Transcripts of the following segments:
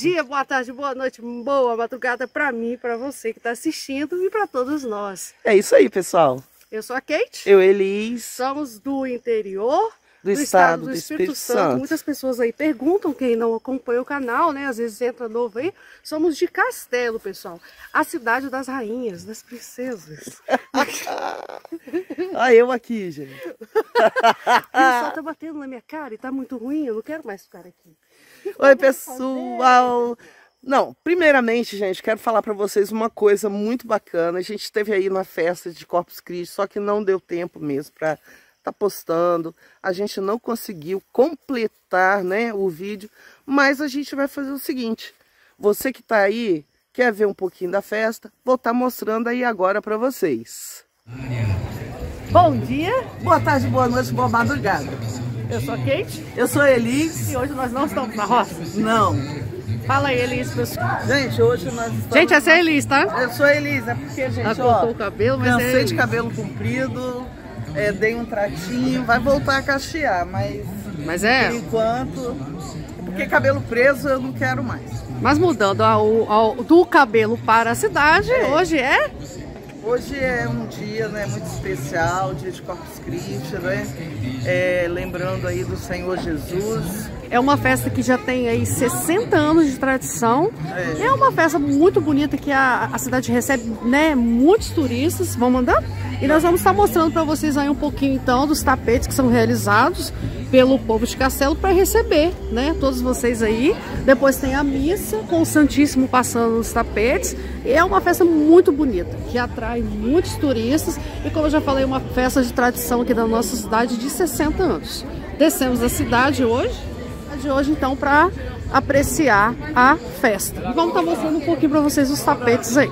dia, boa tarde, boa noite, boa madrugada para mim, para você que está assistindo e para todos nós. É isso aí, pessoal. Eu sou a Kate. Eu, Elis. Somos do interior do estado do Espírito Santo. Muitas pessoas aí perguntam, quem não acompanha o canal, né? Às vezes entra novo aí. Somos de Castelo, pessoal. A cidade das rainhas, das princesas. Ah, eu aqui, gente. O sol tá batendo na minha cara e tá muito ruim, eu não quero mais ficar aqui. Oi, pessoal. Não, primeiramente, gente, quero falar para vocês uma coisa muito bacana. A gente esteve aí na festa de Corpus Christi, só que não deu tempo mesmo para tá postando. A gente não conseguiu completar, né, o vídeo, mas a gente vai fazer o seguinte. Você que tá aí, quer ver um pouquinho da festa, vou estar mostrando aí agora para vocês. Bom dia, boa tarde, boa noite, boa madrugada. Eu sou a Kate. Eu sou a Elis. E hoje nós não estamos na roça? Não. Fala aí, Elis, pessoal. Gente, hoje nós estamos... Gente, essa é a Elis, tá? Eu sou a Elis, é porque, gente, ela cortou o cabelo, mas cansei de cabelo comprido. É, dei um tratinho, vai voltar a cachear, mas é, por enquanto, porque cabelo preso eu não quero mais. Mas mudando do cabelo para a cidade, é. Hoje é um dia, né, muito especial, dia de Corpus Christi, né, lembrando aí do Senhor Jesus. É uma festa que já tem aí 60 anos de tradição, é uma festa muito bonita que a cidade recebe, né, muitos turistas, vão mandar. E nós vamos estar mostrando para vocês aí um pouquinho então dos tapetes que são realizados pelo povo de Castelo para receber, né, todos vocês aí. Depois tem a missa com o Santíssimo passando nos tapetes. E é uma festa muito bonita, que atrai muitos turistas e, como eu já falei, uma festa de tradição aqui da nossa cidade de 60 anos. Descemos da cidade hoje então para apreciar a festa. E vamos estar mostrando um pouquinho para vocês os tapetes aí.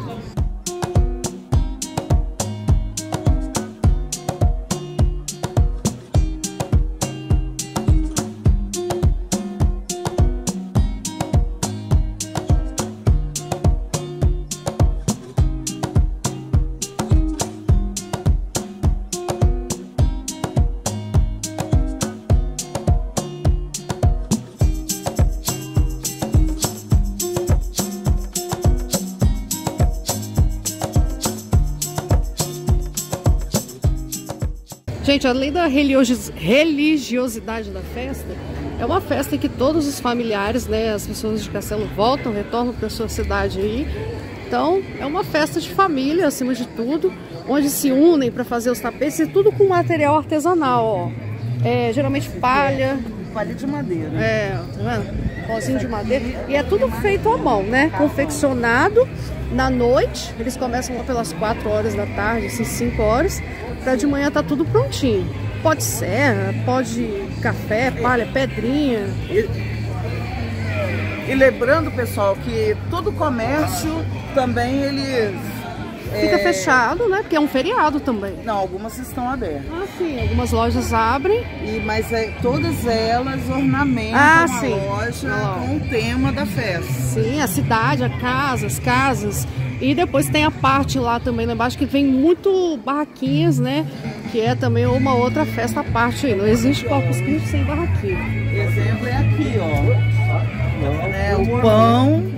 Gente, além da religiosidade da festa, é uma festa que todos os familiares, né, as pessoas de Castelo voltam, retornam para a sua cidade aí. Então, é uma festa de família, acima de tudo, onde se unem para fazer os tapetes e tudo com material artesanal, ó. É, geralmente palha. Palha de madeira. É, tá vendo? Pozinho de madeira. E é tudo feito à mão, né? Confeccionado na noite. Eles começam lá pelas 4 horas da tarde, assim, 5 horas. Pra de manhã tá tudo prontinho. Pó de serra, pó de café, palha, pedrinha. E lembrando, pessoal, que todo comércio também eles... Fica fechado, né? Porque é um feriado também. Não, algumas estão abertas. Ah, sim. Algumas lojas abrem. Mas todas elas ornamentam a loja com o tema da festa. Sim, a cidade, as casas. E depois tem a parte lá também, lá embaixo, que vem muito barraquinhas, né? Que é também uma outra festa à parte aí. Não existe Corpus Christi sem barraquinha. Exemplo é aqui, ó. É o pão,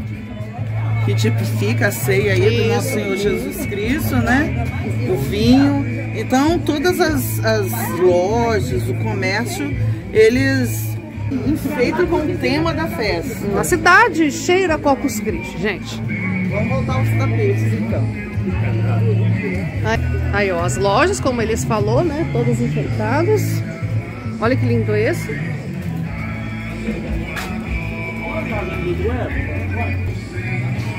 que tipifica a ceia aí do nosso Senhor Jesus Cristo, né? O vinho. Então, todas as lojas, o comércio, eles enfeitam com o tema da festa. A cidade cheira Corpus Christi, gente. Vamos voltar aos tapetes, então. Aí, ó, as lojas, como eles falou, né? Todas enfeitadas. Olha que lindo esse.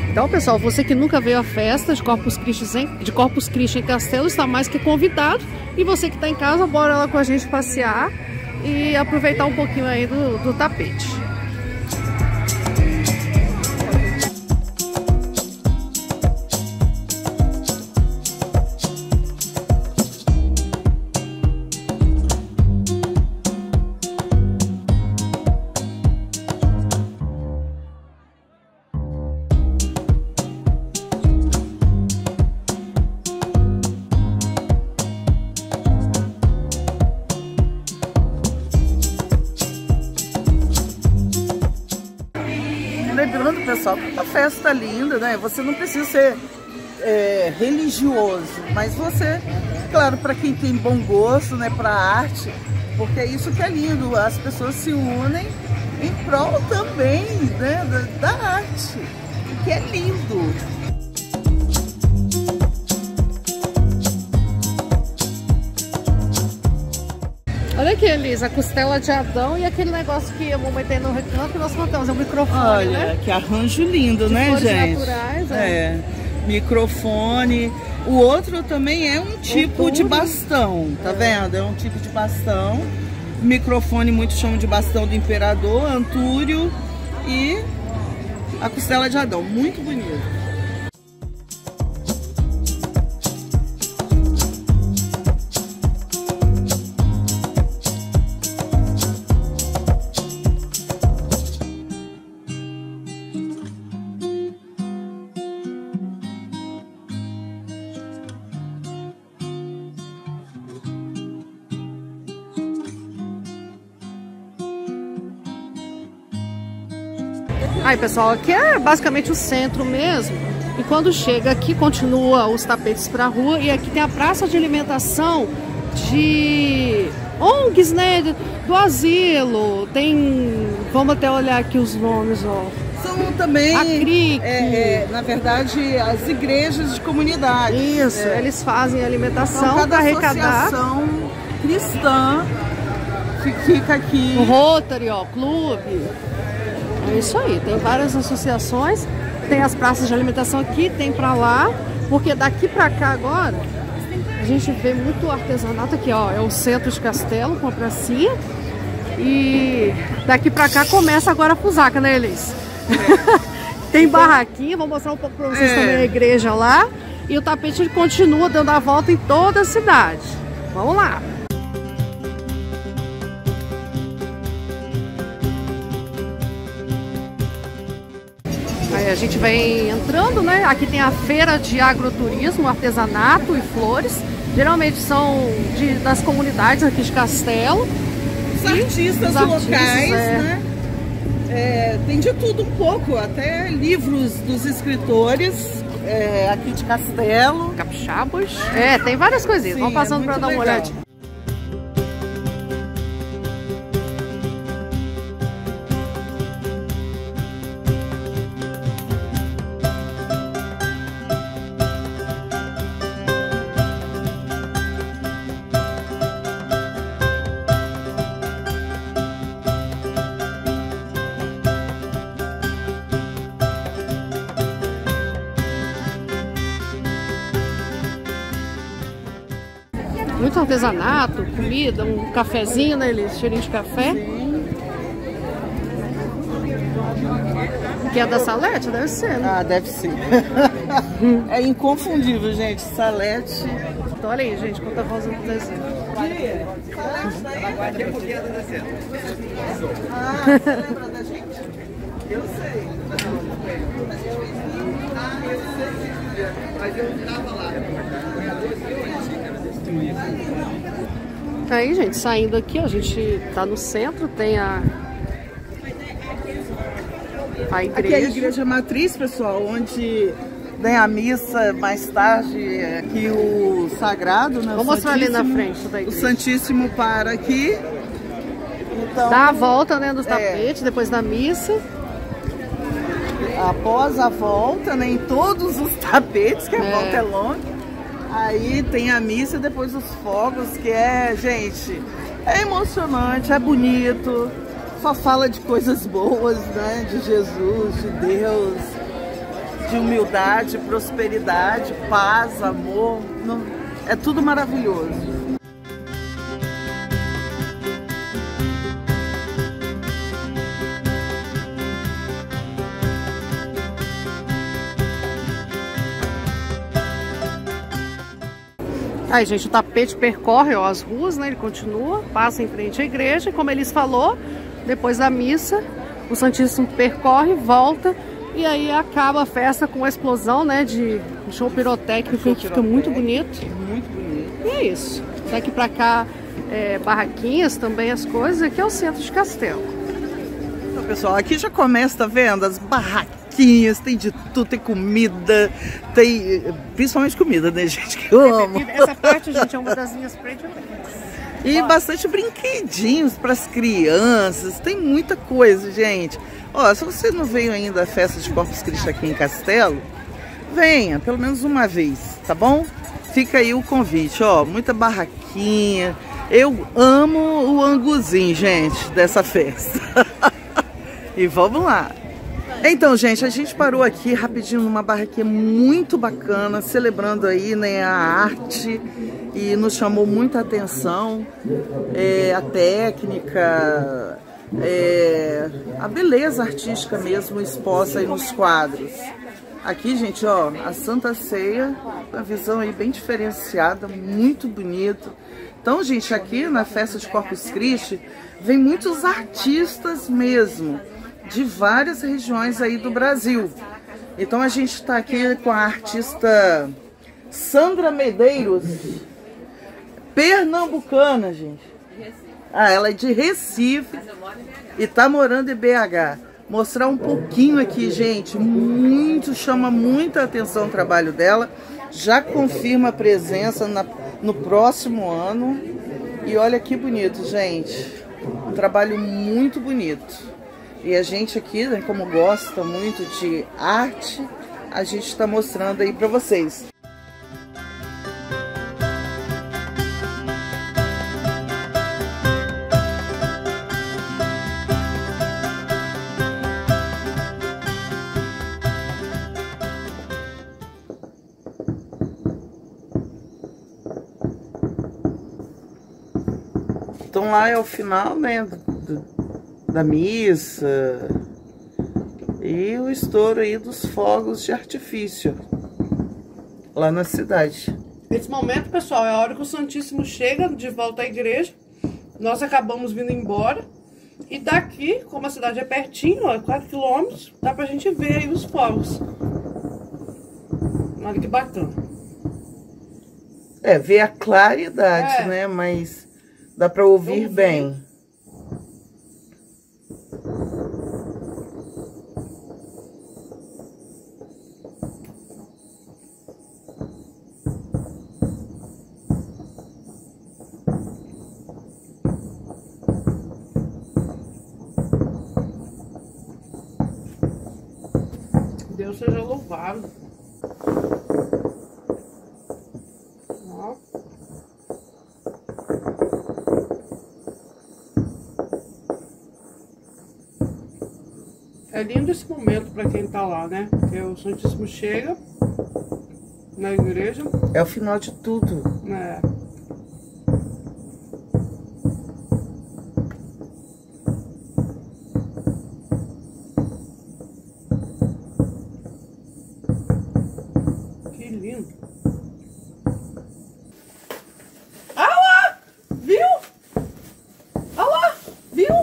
Então, pessoal, você que nunca veio à festa de Corpus Christi em Castelo, está mais que convidado. E você que está em casa, bora lá com a gente passear e aproveitar um pouquinho aí do tapete. pessoal, uma festa linda, né? Você não precisa ser religioso, mas você, claro, para quem tem bom gosto, né, para a arte, porque é isso que é lindo, as pessoas se unem em prol também, né, da arte, que é lindo. Olha aqui, Elisa, a costela de Adão e aquele negócio que a mamãe tem no recanto que nós montamos, é um microfone. Olha, né? Que arranjo lindo, de, né, flores, gente? Naturais, microfone. O outro também é um tipo de bastão, tá vendo? É um tipo de bastão. Microfone, muito chamam de bastão do imperador, antúrio, e a costela de Adão. Muito bonito. Aí, pessoal, aqui é basicamente o centro mesmo, e quando chega aqui continua os tapetes para a rua, e aqui tem a praça de alimentação de ONGs, né, do asilo, tem, vamos até olhar aqui os nomes, ó. São também, a CRIC, na verdade, as igrejas de comunidade. Isso, eles fazem alimentação para arrecadar. Associação cristã que fica aqui. O Rotary, ó, clube. É isso aí, tem várias associações, tem as praças de alimentação aqui, tem pra lá, porque daqui pra cá agora a gente vê muito artesanato aqui, ó, é o centro de Castelo, com a pracinha, e daqui pra cá começa agora a fusaca, né, Elis? Tem barraquinha, vou mostrar um pouco pra vocês também a igreja lá, e o tapete continua dando a volta em toda a cidade. Vamos lá! A gente vem entrando, né? Aqui tem a feira de agroturismo, artesanato e flores. Geralmente são das comunidades aqui de Castelo. Os artistas locais, né? Tem de tudo um pouco, até livros dos escritores aqui de Castelo. Capixabas. Tem várias coisinhas. Vamos passando para dar uma olhadinha. Muito artesanato, comida, um cafezinho, né, Elis? Cheirinho de café. Que é da Salete? Deve ser, né? Ah, deve ser. É inconfundível, gente. Salete. Então, olha aí, gente, quanta voz do desenho. Salete daí? Ah, você lembra da gente? Eu sei. Mas eu tava lá. Aí, gente, saindo aqui, ó, a gente tá no centro, tem a igreja. Aqui é a igreja matriz, pessoal, onde tem a missa mais tarde, aqui o sagrado, né? Vou mostrar ali na frente da igreja. O Santíssimo para aqui. Então, dá a volta, né, dos tapetes, depois da missa. Após a volta, né, em todos os tapetes, que a volta é longa. Aí tem a missa, depois os fogos, que gente, é emocionante, é bonito, só fala de coisas boas, né? De Jesus, de Deus, de humildade, prosperidade, paz, amor, é tudo maravilhoso. Aí, gente, o tapete percorre, ó, as ruas, né? Ele continua, passa em frente à igreja, e como eles falou, depois da missa, o Santíssimo percorre, volta, e aí acaba a festa com a explosão, né? De show pirotécnico, que fica muito bonito. Muito bonito. E é isso. Daqui pra cá, barraquinhas também, as coisas. Aqui é o centro de Castelo. Então, pessoal, aqui já começa, tá vendo? As barraquinhas. docinhos, tem de tudo, tem comida, tem principalmente comida, né, gente, que eu amo. Essa parte, gente, é uma das minhas prediletas. E olha, bastante brinquedinhos para as crianças, tem muita coisa, gente. Ó, se você não veio ainda à festa de Corpus Christi aqui em Castelo, venha, pelo menos uma vez, tá bom? Fica aí o convite, ó, muita barraquinha. Eu amo o anguzinho, gente, dessa festa. E vamos lá. Então, gente, a gente parou aqui rapidinho numa barraquinha muito bacana, celebrando aí, né, a arte, e nos chamou muita atenção a técnica, a beleza artística mesmo exposta aí nos quadros. Aqui, gente, ó, a Santa Ceia, uma visão aí bem diferenciada, muito bonito. Então, gente, aqui na festa de Corpus Christi vem muitos artistas mesmo, de várias regiões aí do Brasil. Então a gente está aqui com a artista Sandra Medeiros, pernambucana, gente. Ah, ela é de Recife e tá morando em BH. Mostrar um pouquinho aqui, gente, muito, chama muita atenção o trabalho dela. Já confirma a presença no próximo ano. E olha que bonito, gente, um trabalho muito bonito. E a gente aqui, né, como gosta muito de arte, a gente está mostrando aí para vocês. Então lá é o final, né, da missa e o estouro aí dos fogos de artifício lá na cidade. Nesse momento, pessoal, é a hora que o Santíssimo chega de volta à igreja. Nós acabamos vindo embora e daqui, como a cidade é pertinho, ó, 4 quilômetros, dá pra gente ver aí os fogos. Olha que bacana. É, ver a claridade, né, mas... dá para ouvir bem. Deus seja louvado. É lindo esse momento para quem tá lá, né? Porque o Santíssimo chega na igreja. É o final de tudo. É. Que lindo. Olha lá! Viu? Olha lá! Viu?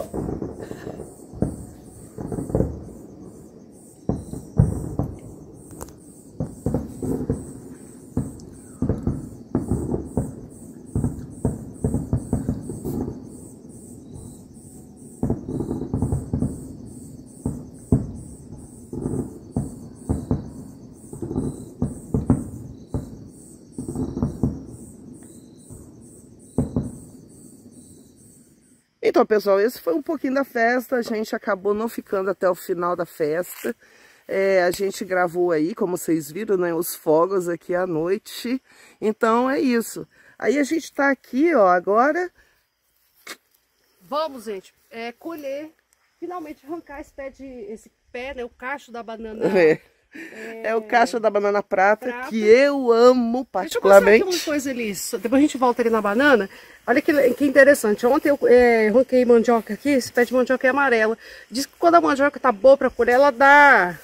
Então, pessoal, esse foi um pouquinho da festa. A gente acabou não ficando até o final da festa. A gente gravou aí, como vocês viram, né, os fogos aqui à noite. Então, é isso. Aí a gente tá aqui, ó, agora... vamos, gente, colher, finalmente arrancar esse pé, né, o cacho da banana. É o cacho da banana prata, que eu amo particularmente. Deixa eu mostrar aqui uma coisa ali, depois a gente volta ali na banana. Olha que interessante, ontem eu ranquei mandioca aqui, esse pé de mandioca é amarela. Diz que quando a mandioca tá boa pra colher, ela dá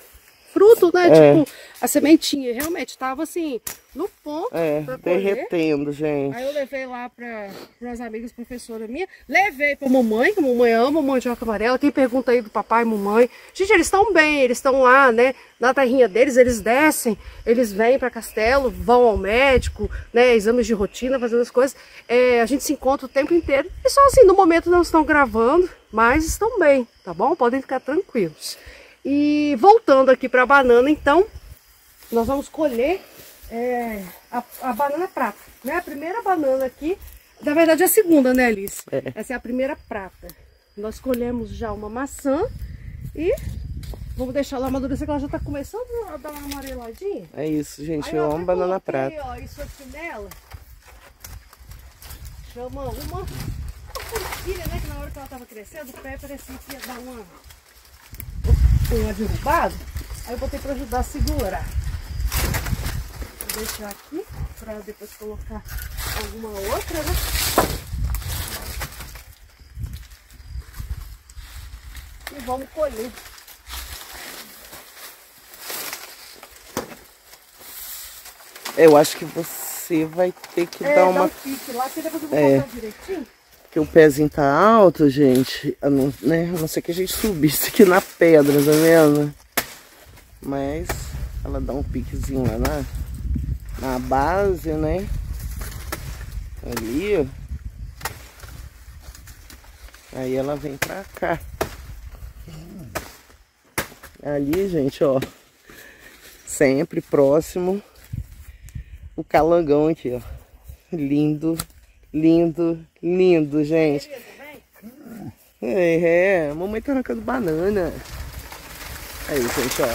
fruto, né? Tipo, a sementinha, realmente tava assim, no ponto pra colher. Derretendo, gente. Aí eu levei lá para as amigas professoras minhas, levei pra mamãe, que a mamãe ama mandioca amarela. Quem pergunta aí do papai e mamãe, gente, eles estão bem, eles estão lá, né? Na terrinha deles, eles descem, eles vêm para Castelo, vão ao médico, né, exames de rotina, fazendo as coisas. A gente se encontra o tempo inteiro e só assim, no momento não estão gravando, mas estão bem, tá bom? Podem ficar tranquilos. E voltando aqui para a banana, então, nós vamos colher a banana prata, né? A primeira banana aqui, na verdade é a segunda, né, Alice? É. Essa é a primeira prata. Nós colhemos já uma maçã e vamos deixar ela amadurecer, que ela já tá começando a dar uma amareladinha. É isso, gente. Aí eu amo banana prata. Ó, isso aqui nela. Chama uma forquilha, né? Que na hora que ela tava crescendo, o pé parecia que ia dar uma derrubada. Aí eu botei pra ajudar a segurar. Vou deixar aqui pra depois colocar alguma outra, né? E vamos colher. Eu acho que você vai ter que dar uma... pique lá, que depois eu vou colocar direitinho. Porque o pezinho tá alto, gente, a não ser que a gente subisse aqui na pedra, tá vendo? Mas ela dá um piquezinho lá na base, né? Ali, ó. Aí ela vem pra cá. Ali, gente, ó. Sempre próximo. O calangão aqui, ó. Lindo, lindo, lindo, gente. A mamãe tá arrancando banana. Aí, gente, ó.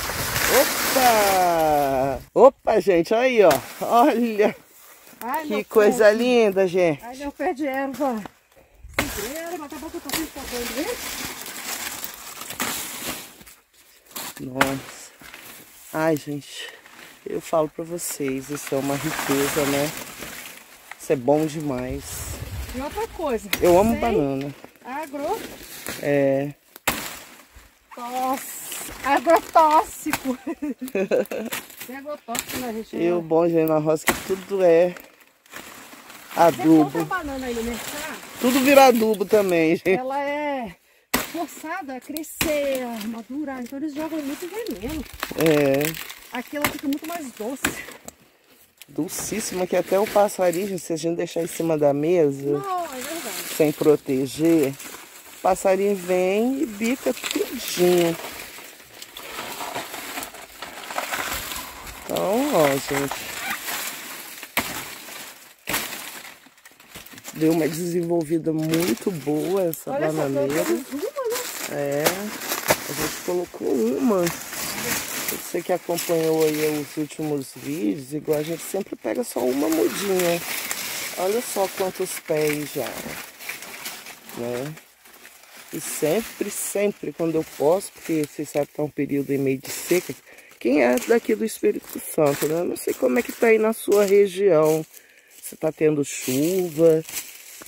Opa! Opa, gente, aí, ó. Olha. Ai, que coisa linda, gente. Ai, meu pé de erva. Nossa. Ai, gente. Eu falo pra vocês, isso é uma riqueza, né? Isso é bom demais. E outra coisa. Eu amo banana. Agro. É. Agrotóxico. Tem agrotóxico na Regina. E o bom, gente, na roça que tudo é adubo. Você compra banana aí no mercado? Tudo vira adubo também, gente. Ela é forçada a crescer, a madurar. Então eles jogam muito veneno. É. Aqui ela fica muito mais doce. Docíssima, que até o passarinho, se a gente deixar em cima da mesa, sem proteger, o passarinho vem e bica tudinho. Então, ó, gente. Deu uma desenvolvida muito boa essa bananeira. É, a gente colocou uma. Você que acompanhou aí os últimos vídeos, igual a gente sempre pega só uma mudinha. Olha só quantos pés já, né? E sempre, sempre, quando eu posso, porque vocês sabem que tá um período em meio de seca. Quem é daqui do Espírito Santo, né? Eu não sei como é que tá aí na sua região. Se tá tendo chuva,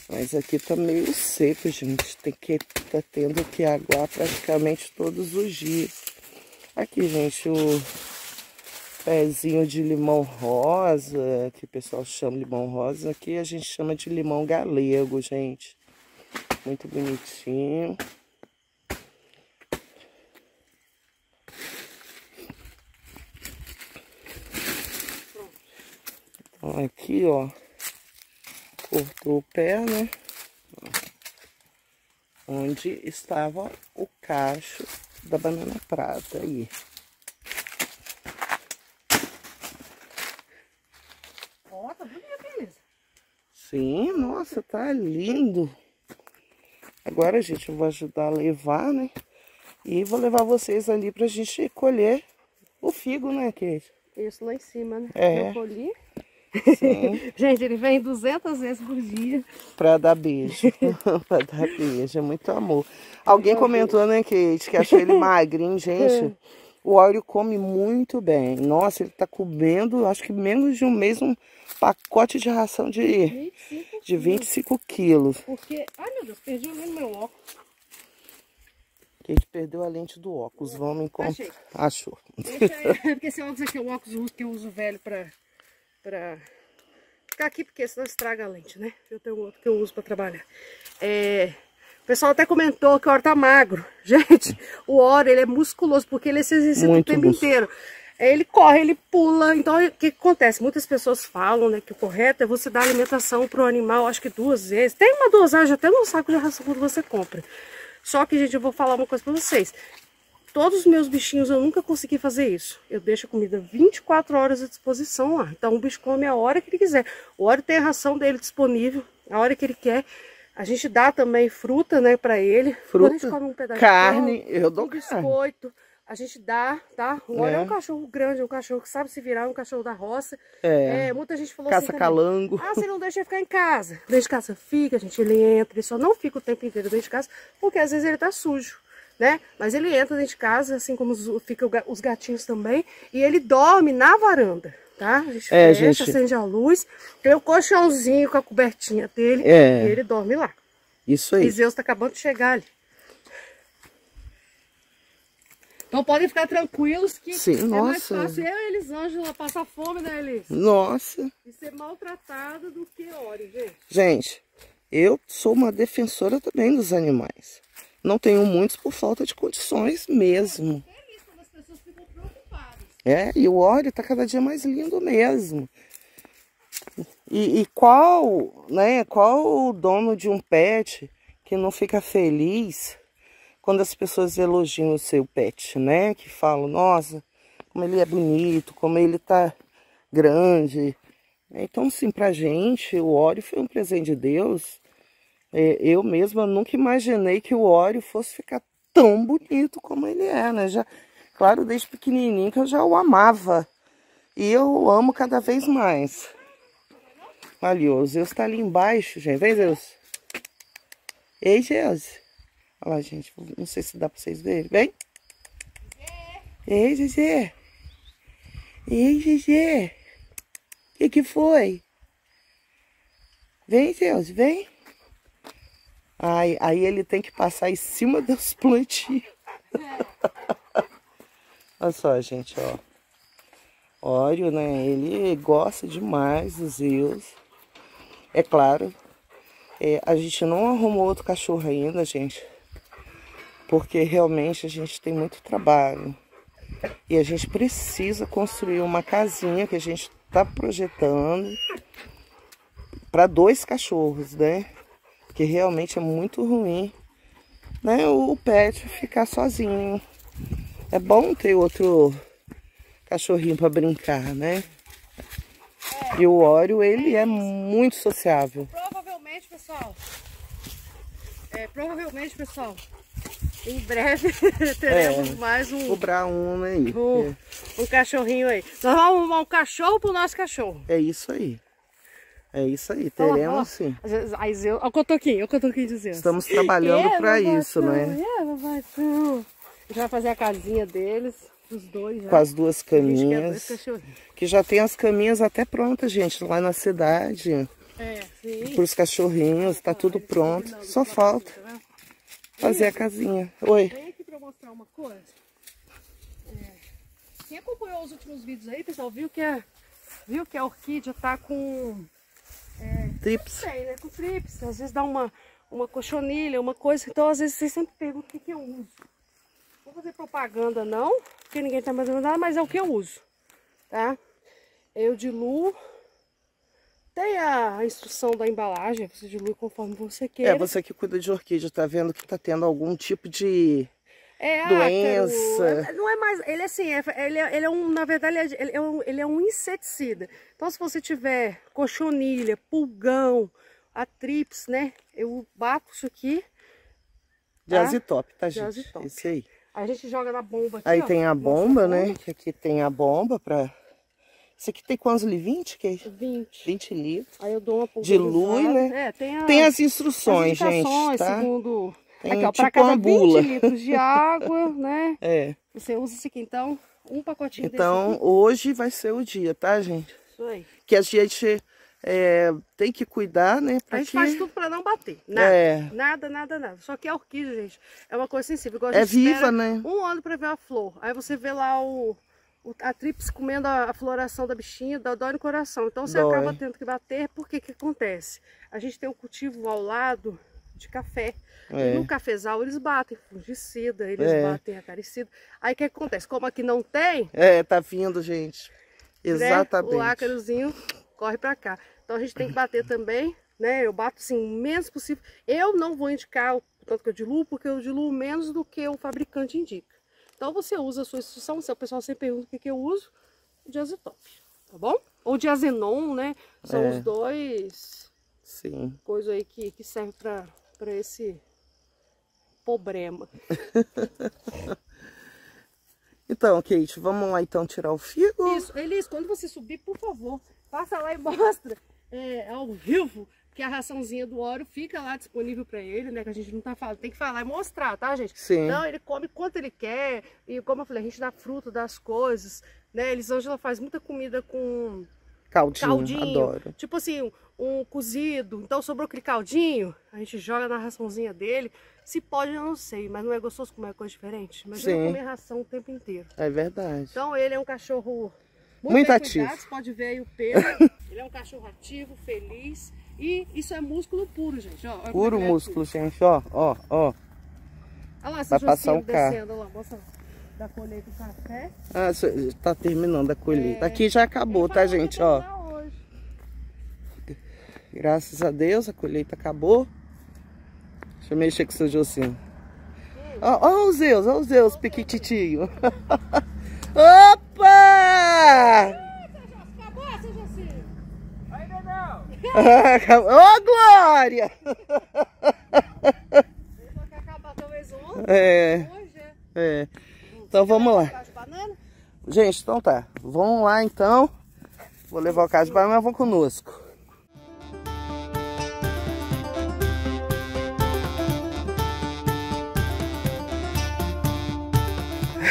mas aqui tá meio seco, gente. Tá tendo que aguar praticamente todos os dias. Aqui, gente, o pezinho de limão rosa, que o pessoal chama limão rosa, aqui a gente chama de limão galego, gente. Muito bonitinho. Então, aqui, ó, cortou o pé, né? Onde estava o cacho da banana prata aí. Ó, tá bonita, beleza? Sim, nossa, tá lindo. Agora, gente, eu vou ajudar a levar, né? E vou levar vocês ali pra gente colher o figo, né, Kate? Isso, lá em cima, né? É. Eu colhi. Sim. Gente, ele vem 200 vezes por dia. Pra dar beijo. Pra dar beijo, é muito amor. Alguém comentou, né, Kate, que achou ele magrinho, gente. É. O Oreo come muito bem. Nossa, ele tá comendo, acho que menos de um mês, um pacote de ração de 25 quilos. Porque, ai meu Deus, perdi o meu óculos. Kate perdeu a lente do óculos, vamos encontrar. Achei. Achou. Porque esse óculos aqui é o óculos que eu uso velho pra ficar aqui, porque senão estraga a lente, né? Eu tenho outro que eu uso pra trabalhar. O pessoal até comentou que o Oreo tá magro. Gente, o Oreo, ele é musculoso, porque ele se exercita o tempo inteiro. Ele corre, ele pula. Então, o que acontece? Muitas pessoas falam, né, que o correto é você dar alimentação pro animal, acho que 2 vezes. Tem uma dosagem até no saco de ração quando você compra. Só que, gente, eu vou falar uma coisa pra vocês. todos os meus bichinhos eu nunca consegui fazer isso. Eu deixo a comida 24 horas à disposição lá. Então o bicho come a hora que ele quiser. O Oreo tem a ração dele disponível, a hora que ele quer. A gente dá também fruta, né, pra ele. Fruta, a gente come um pedaço carne, de pão, eu dou biscoito. Carne. A gente dá, tá? O Oreo é um cachorro grande, é um cachorro que sabe se virar, é um cachorro da roça. É, muita gente falou caça assim calango. Também, ah, você não deixa ele ficar em casa. Dentro de casa fica, gente, ele entra, ele só não fica o tempo inteiro dentro de casa, porque às vezes ele tá sujo, né? Mas ele entra dentro de casa, assim como fica os gatinhos também, e ele dorme na varanda, tá? A gente fecha, acende a luz, tem o colchãozinho com a cobertinha dele, e ele dorme lá. Isso aí. E Zeus tá acabando de chegar ali. Então podem ficar tranquilos que mais fácil eu e a Elisângela passar fome, né, Elis? Nossa! E ser maltratada do que Oreo, gente. Gente, eu sou uma defensora também dos animais. Não tenho muitos por falta de condições mesmo. É isso, quando as pessoas ficam preocupadas. É, e o Oreo tá cada dia mais lindo mesmo. E qual o dono de um pet que não fica feliz quando as pessoas elogiam o seu pet, né? Que falam, nossa, como ele é bonito, como ele tá grande. Então, sim, pra gente, o Oreo foi um presente de Deus. Eu mesma nunca imaginei que o Oreo fosse ficar tão bonito como ele é, né? Já, claro, desde pequenininho que eu já o amava. E eu amo cada vez mais. Olha, o Zeus tá ali embaixo, gente. Vem, Zeus. Ei, Zeus. Olha lá, gente, não sei se dá pra vocês verem. Vem! Ei, Zezé! Ei, Zezé! O que foi? Vem, Zeus, vem! Ai, aí ele tem que passar em cima dos plantinhos. Olha só, gente, ó. Oreo, né? Ele gosta demais dos Zeus. É claro, a gente não arrumou outro cachorro ainda, gente. Porque realmente a gente tem muito trabalho. E a gente precisa construir uma casinha que a gente tá projetando para 2 cachorros, né? Porque realmente é muito ruim, né? O pet ficar sozinho. É bom ter outro cachorrinho para brincar, né? E o Oreo, ele é muito sociável. Provavelmente, pessoal, em breve teremos mais um... Cobrar um, né? Um cachorrinho aí. Nós vamos arrumar um cachorro pro nosso cachorro. É isso aí. É isso aí. Teremos sim. Olha o cotoquinho de Zeus. Estamos trabalhando pra isso, né? A gente vai fazer a casinha deles, os dois. Já. Com as 2 caminhas. 2 cachorrinhos. Que já tem as caminhas até prontas, gente, lá na cidade. Para os cachorrinhos, tá tudo pronto. Só falta fazer a casinha. Oi. Vem aqui para eu mostrar uma coisa. Quem acompanhou os últimos vídeos aí, pessoal, viu que a orquídea tá com trips. Né? Com trips. Às vezes dá uma cochonilha, uma coisa. Então, às vezes, vocês sempre perguntam o que eu uso. Não vou fazer propaganda, não, porque ninguém tá mais mandando, mas é o que eu uso, tá? Eu diluo. Tem a instrução da embalagem, você dilui conforme você queira. É, você que cuida de orquídea, tá vendo que tá tendo algum tipo de doença. Não é mais, ele é assim, ele é um, na verdade, ele é um inseticida. Então se você tiver cochonilha, pulgão, a trips, né, eu bato isso aqui. Diazitop, tá, gente? Diazitop. Esse aí. A gente joga na bomba aqui, aí ó, tem a bomba, né, que aqui tem a bomba pra... Isso aqui tem quantos litros? 20? 20 litros. Aí eu dou uma pulverizada. Dilui, né? Tem as instruções, gente, tá? Segundo... Tem aqui, ó, tipo pra cada 20 litros de água, né? Você usa isso aqui, então, um pacotinho desse. Então, hoje vai ser o dia, tá, gente? Isso aí. Que a gente tem que cuidar, né? A gente faz tudo pra não bater. Nada, nada. Só que a orquídea, gente, é uma coisa sensível. Igual a gente viva, né? Um ano pra ver a flor. Aí você vê lá a trips comendo a floração da bichinha, dói no coração. Então você acaba tendo que bater. Por que que acontece? A gente tem um cultivo ao lado de café. E no cafezal eles batem fungicida, eles batem acaricida. Aí o que acontece? Como aqui não tem... tá vindo, gente. Exatamente. Né? O ácarozinho corre pra cá. Então a gente tem que bater também, né? Eu bato assim, o menos possível. Eu não vou indicar o tanto que eu diluo, porque eu diluo menos do que o fabricante indica. Então você usa a sua instrução, o pessoal sempre pergunta o que eu uso, o Diazitop, tá bom? Ou Diazinon, né? São os dois. Sim. Coisa aí que serve para esse problema. Então, Kate, vamos lá então tirar o figo? Isso, Elis, quando você subir, por favor, passa lá e mostra ao vivo que a raçãozinha do Oreo fica lá disponível para ele, né? Que a gente não tá falando, tem que falar e mostrar, tá, gente? Sim. Então, ele come quanto ele quer e, como eu falei, a gente dá fruta, dá as coisas, né? Elisângela faz muita comida com caldinho, adoro. Tipo assim, um cozido, então sobrou aquele caldinho, a gente joga na raçãozinha dele. Se pode, eu não sei, mas não é gostoso comer coisa diferente? Imagina comer ração o tempo inteiro. É verdade. Então ele é um cachorro muito ativo. Cuidado, você pode ver aí o pelo. Ele é um cachorro ativo, feliz. E isso é músculo puro, gente. Ó, puro músculo, gente. Ó, ó, ó. Olha lá, esse Jocinho descendo. Olha lá, mostra da colheita do café. Ah, tá terminando a colheita. Aqui já acabou, tá, gente? Ó. Hoje. Graças a Deus, a colheita acabou. Deixa eu mexer com o seu Jocinho. Ó o Zeus, piquititinho. Opa! Acabou, seu Jocinho? Ainda não. Acabou. Ô, Glória! Vocês vão acabar talvez ontem? É. Então vamos lá. Gente, então tá. Vamos lá então. Vou levar o caso de banana, mas vão conosco.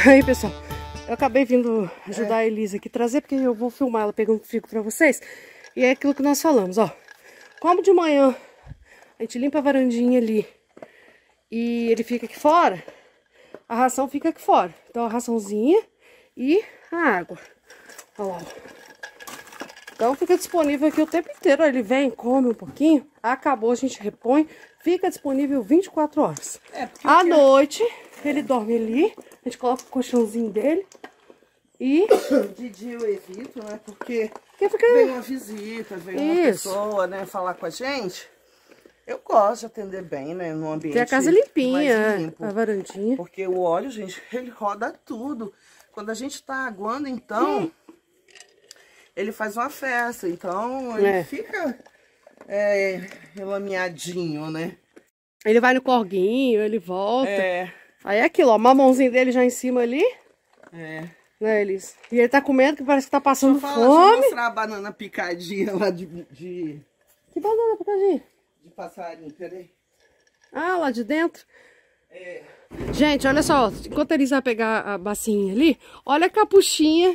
Aí, pessoal, eu acabei vindo ajudar a Elisa aqui trazer, porque eu vou filmar ela pegando figo pra vocês. E é aquilo que nós falamos, ó. Como de manhã a gente limpa a varandinha ali e ele fica aqui fora, a ração fica aqui fora. Então a raçãozinha e a água. Olha lá. Então fica disponível aqui o tempo inteiro. Ele vem, come um pouquinho, acabou, a gente repõe. Fica disponível 24 horas. À noite, ele dorme ali. A gente coloca o colchãozinho dele e... De dia eu evito, né? Porque vem uma visita, vem uma pessoa, né? Falar com a gente. Eu gosto de atender bem, né? No ambiente tem a casa limpinha, a varandinha. Porque o óleo, gente, ele roda tudo. Quando a gente tá aguando, então, ele faz uma festa. Então, ele fica relameadinho, né? Ele vai no corguinho, ele volta. É... Aí é aquilo, ó, o mamãozinho dele já em cima ali. É. Né, Elis? E ele tá comendo que parece que tá passando fome. Deixa eu mostrar a banana picadinha lá de... Que banana picadinha? De passarinho, peraí. Ah, lá de dentro? É. Gente, olha só, enquanto a Elis vai pegar a bacinha ali, olha a capuchinha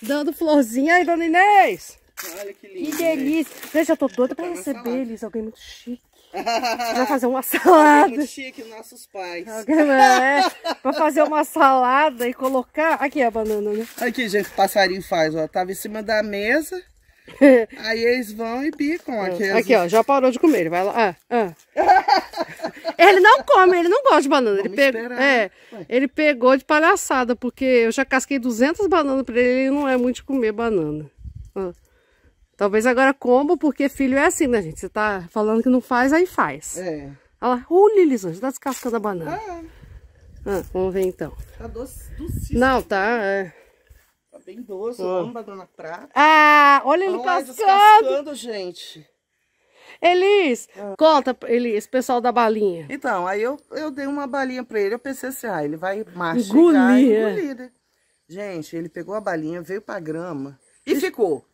dando florzinha. Aí, dona Inês! Olha que lindo. Que delícia. Gente, eu tô doida pra receber, Elis, alguém muito chique. Vai fazer uma salada. Muito chique, nossos pais. Pra fazer uma salada e colocar. Aqui a banana, né? Aqui, gente, o passarinho faz, ó. Tava em cima da mesa. Aí eles vão e picam. Aqui, ó, já parou de comer. Ele vai lá. Ele não come, ele não gosta de banana. Ele pegou, ele pegou de palhaçada, porque eu já casquei 200 bananas pra ele. Ele não é muito de comer banana. Ó. Talvez agora como, porque filho é assim, né, gente? Você tá falando que não faz, aí faz. É. Olha lá. Ô, Elisângela, tá descascando a banana. Vamos ver, então. Tá doce. Não, tá... Tá bem doce. Vamos bater na prata. Ah, olha ele descascando, gente. Elis, conta, Elis, pessoal da balinha. Então, aí eu dei uma balinha pra ele. Eu pensei assim, ele vai mastigar e engolir, né? Gente, ele pegou a balinha, veio pra grama e ficou.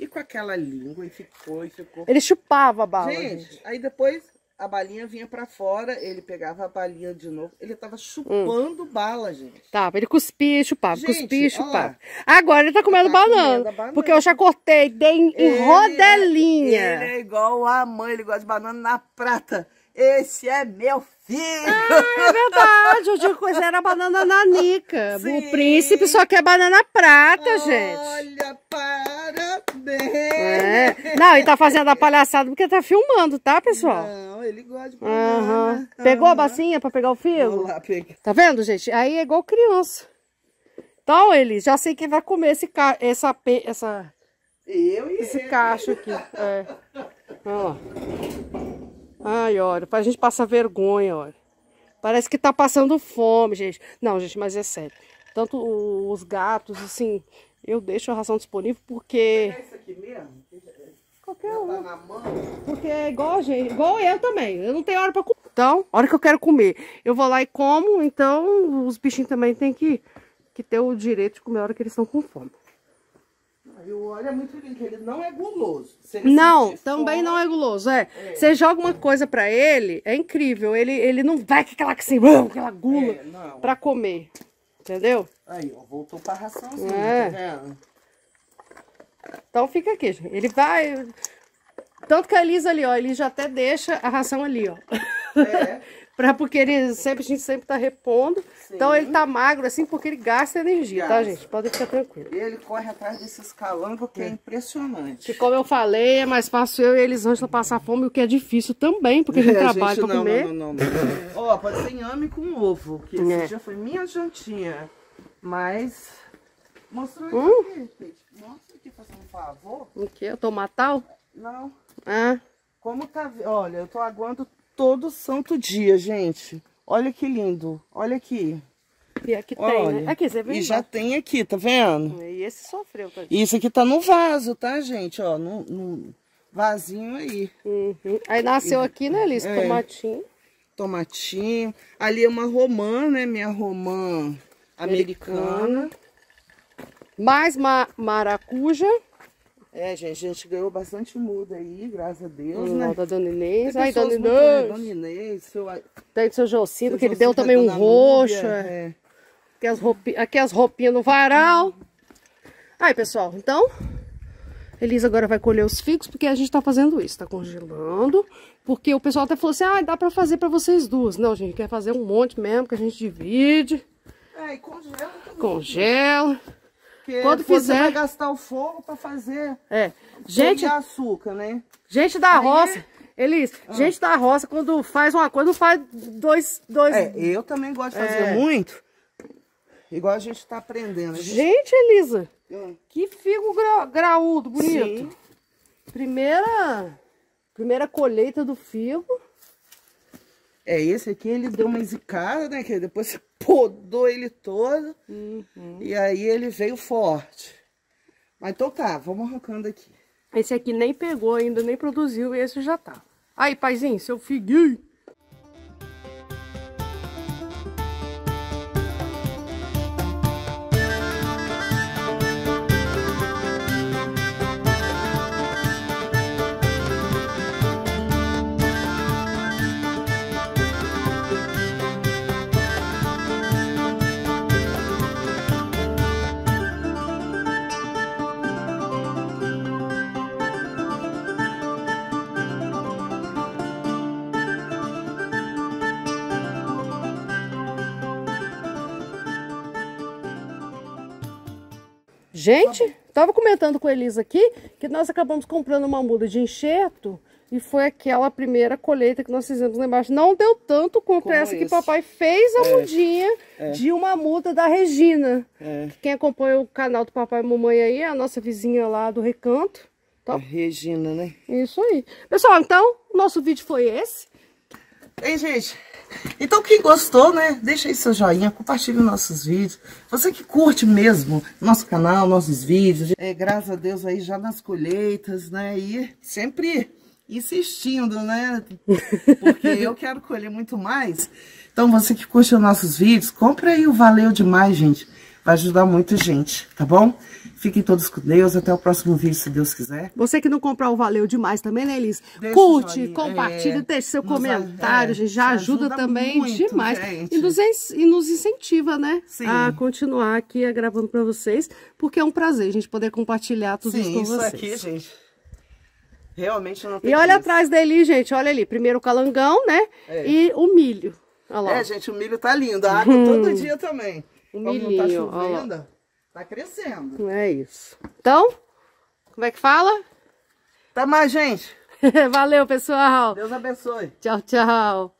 E com aquela língua, e ficou. Ele chupava a bala. Gente, aí depois a balinha vinha pra fora, ele pegava a balinha de novo. Ele tava chupando bala, gente. Ele cuspia e chupava, Agora ele tá comendo banana. Porque eu já cortei, dei em rodelinha. Ele é igual a mãe, ele gosta de banana na prata. Esse é meu filho! Ah, é verdade, eu digo que era banana nanica. Sim. O príncipe só quer banana prata, gente. Olha, parabéns! Não, ele tá fazendo a palhaçada porque tá filmando, tá, pessoal? Não, ele gosta de banana. Pegou a bacinha pra pegar o fio? Vamos lá, pega. Tá vendo, gente? Aí é igual criança. Então, ele, já sei quem vai comer esse cacho aqui. Olha lá. Ai, olha, pra gente passar vergonha, olha. Parece que tá passando fome, gente. Não, gente, mas é sério. Tanto os gatos, assim, eu deixo a ração disponível porque... É isso aqui mesmo? Qualquer um. Tá na mão. Porque é igual a gente, igual eu também. Eu não tenho hora pra comer. Então, a hora que eu quero comer, eu vou lá e como. Então, os bichinhos também têm que ter o direito de comer a hora que eles estão com fome. O Oreo é muito lindo, ele não é guloso. Não, também não é guloso, é. Você joga uma coisa pra ele, é incrível. Ele não vai com aquela, assim, aquela gula pra comer. Entendeu? Aí, ó, voltou pra raçãozinha, tá vendo? Então fica aqui, gente. Ele vai... Tanto que a Elisa ali, ó, ele já até deixa a ração ali, ó. É. Porque ele sempre, a gente sempre tá repondo. Sim. Então ele tá magro assim porque ele gasta energia, tá, gente? Pode ficar tranquilo. Ele corre atrás desses calangos que é impressionante. Que, como eu falei, é mais fácil eu e a Elisângela passar fome, o que é difícil também, porque a gente trabalha pra comer. Não. Ó, pode ser inhame com ovo, que esse já foi minha jantinha. Mas... Mostra aqui, gente. Mostra aqui, fazendo um favor. O quê? O tomatal? Não. Ah. Como tá... Olha, eu tô aguando... Todo santo dia, gente. Olha que lindo. Olha aqui. E aqui tem, né? Aqui, você viu? E já tem aqui, tá vendo? E esse sofreu, tá? Isso aqui tá no vaso, tá, gente? Ó, no vasinho aí. Uhum. Aí nasceu aqui, né, Liz? Tomatinho. Tomatinho. Ali é uma romã, né? Minha romã americana. Mais maracuja. É, gente, a gente ganhou bastante muda aí, graças a Deus, né? Da Dona Inês. Ai, Dona Inês. Dona Inês, tem o seu Jocino, que ele deu também um roxo. É. Aqui as roupinhas no varal. Aí, pessoal, então, Elisa agora vai colher os figos, porque a gente tá fazendo isso, tá congelando. Porque o pessoal até falou assim, ah, dá pra fazer pra vocês duas. Não, gente, quer fazer um monte mesmo, que a gente divide. É, e congela também. Congela. Porque quando fizer, você vai gastar o fogo para fazer gente açúcar, né? Gente da roça, Elis, gente da roça, quando faz uma coisa, não faz dois... É, eu também gosto de fazer muito, igual a gente tá aprendendo. Gente, Elisa, que figo graúdo, bonito. Sim. Primeira colheita do figo. É, esse aqui ele deu uma zicada, né? Que depois você podou ele todo. Uhum. E aí ele veio forte. Mas então tá, vamos arrancando aqui. Esse aqui nem pegou ainda, nem produziu, e esse já tá. Aí, paizinho, seu figuinho. Gente, tava comentando com a Elisa aqui que nós acabamos comprando uma muda de enxerto e foi aquela primeira colheita que nós fizemos lá embaixo. Não deu tanto quanto essa que papai fez a mudinha de uma muda da Regina. É. Quem acompanha o canal do papai e mamãe aí é a nossa vizinha lá do recanto. Tá? A Regina, né? Isso aí. Pessoal, então, o nosso vídeo foi esse. Ei, gente. Então, quem gostou, né? Deixa aí seu joinha, compartilhe nossos vídeos. Você que curte mesmo nosso canal, nossos vídeos. Graças a Deus aí já nas colheitas, né? E sempre insistindo, né? Porque eu quero colher muito mais. Então, você que curte os nossos vídeos, compra aí o Valeu Demais, gente. Vai ajudar muita gente, tá bom? Fiquem todos com Deus, até o próximo vídeo, se Deus quiser. Você que não comprar o Valeu Demais também, né, Elis? Curte, compartilha, deixa seu comentário, gente. Já ajuda também muito, demais. Gente. E nos incentiva, né? Sim. A continuar aqui gravando pra vocês, porque é um prazer a gente poder compartilhar tudo isso com vocês. Aqui, gente. Realmente não tem. E olha atrás dele, gente, olha ali. Primeiro o calangão, né? É. E o milho. Olha lá. É, gente, o milho tá lindo. A água todo dia também. O milho tá chovendo. Tá crescendo. É isso. Então, como é que fala? Até mais, gente. Valeu, pessoal. Deus abençoe. Tchau, tchau.